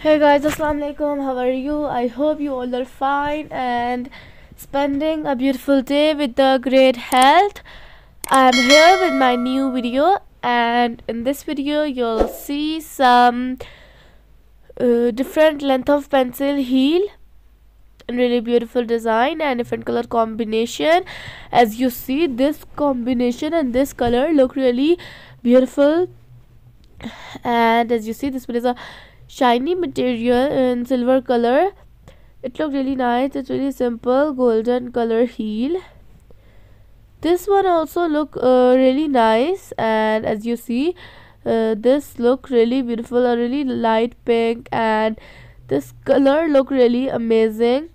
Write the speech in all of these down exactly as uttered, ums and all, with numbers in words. Hey guys, assalamu alaikum. How are you? I hope you all are fine and spending a beautiful day with the great health. I'm here with my new video, and in this video you'll see some uh, different length of pencil heel and really beautiful design and different color combination. As you see, this combination and this color look really beautiful, and as you see, this one is a shiny material in silver color. It looked really nice. It's really simple golden color heel. This one also look uh, really nice, and as you see, uh, this look really beautiful, a really light pink, and this color look really amazing.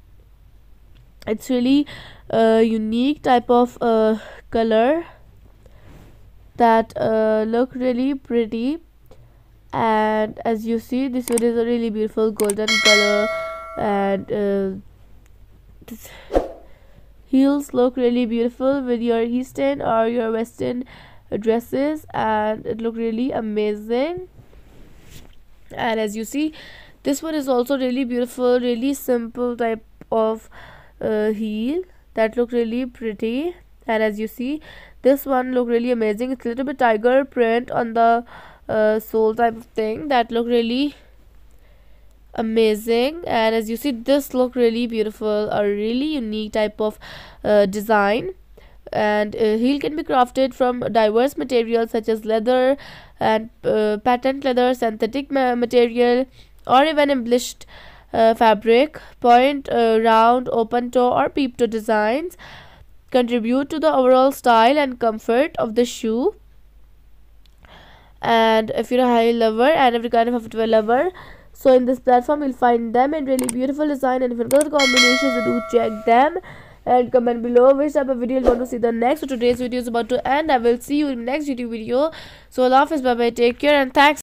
It's really a uh, unique type of uh, color that uh, look really pretty. And as you see, this one is a really beautiful golden color, and uh, this heels look really beautiful with your Eastern or your Western dresses, and it look really amazing. And as you see, this one is also really beautiful, really simple type of uh, heel that look really pretty. And as you see, this one look really amazing. It's a little bit tiger print on the Uh, sole type of thing that look really amazing. And as you see, this look really beautiful, a really unique type of uh, design. And uh, heel can be crafted from diverse materials such as leather and uh, patent leather, synthetic ma material, or even embellished uh, fabric. Point, uh, round, open toe, or peep toe designs contribute to the overall style and comfort of the shoe. And if you're a high lover and every kind of footwear lover, so in this platform you'll find them in really beautiful design and different color combinations. So do check them and comment below which type of video you want to see the next. So today's video is about to end. I will see you in the next YouTube video. So Allah Hafiz, bye bye, take care, and thanks.